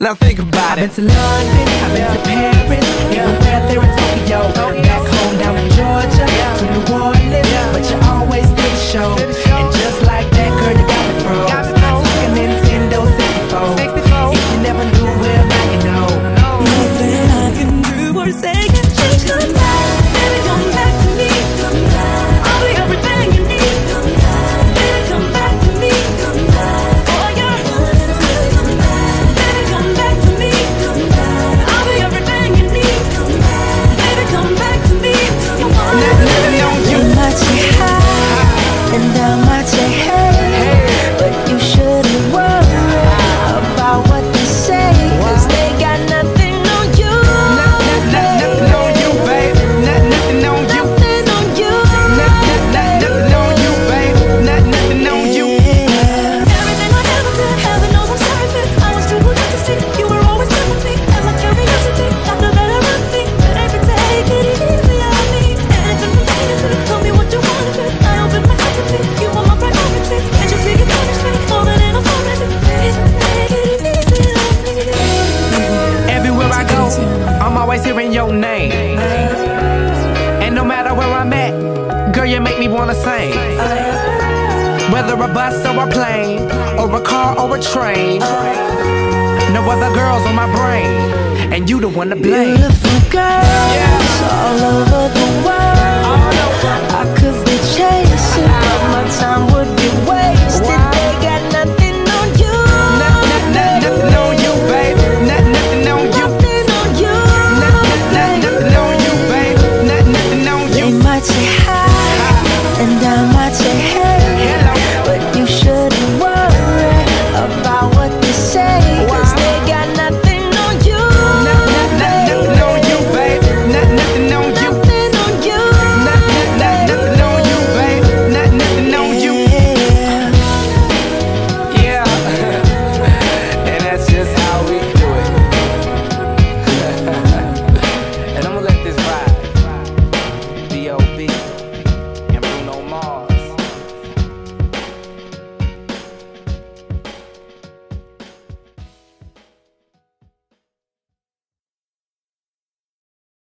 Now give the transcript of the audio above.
Now think about it. I've been to London, I've been to Paris, even where they're in Tokyo. I'm back home down in Georgia, to New Orleans, but you always did the show. And just like that, girl, you got me froze, like a Nintendo 64. If you never knew, well, now you know. Nothing I can do for a second. Just come back, baby, come back to me. Come back, I'll be everything you need. Come back, baby, come back to me. Come back. Hearing your name, and no matter where I'm at, girl, you make me wanna sing. Whether a bus or a plane, or a car or a train, no other girls on my brain, and you the one to blame. Beautiful girls, yeah, all over the world. I could be chasing, but my time would be wasted.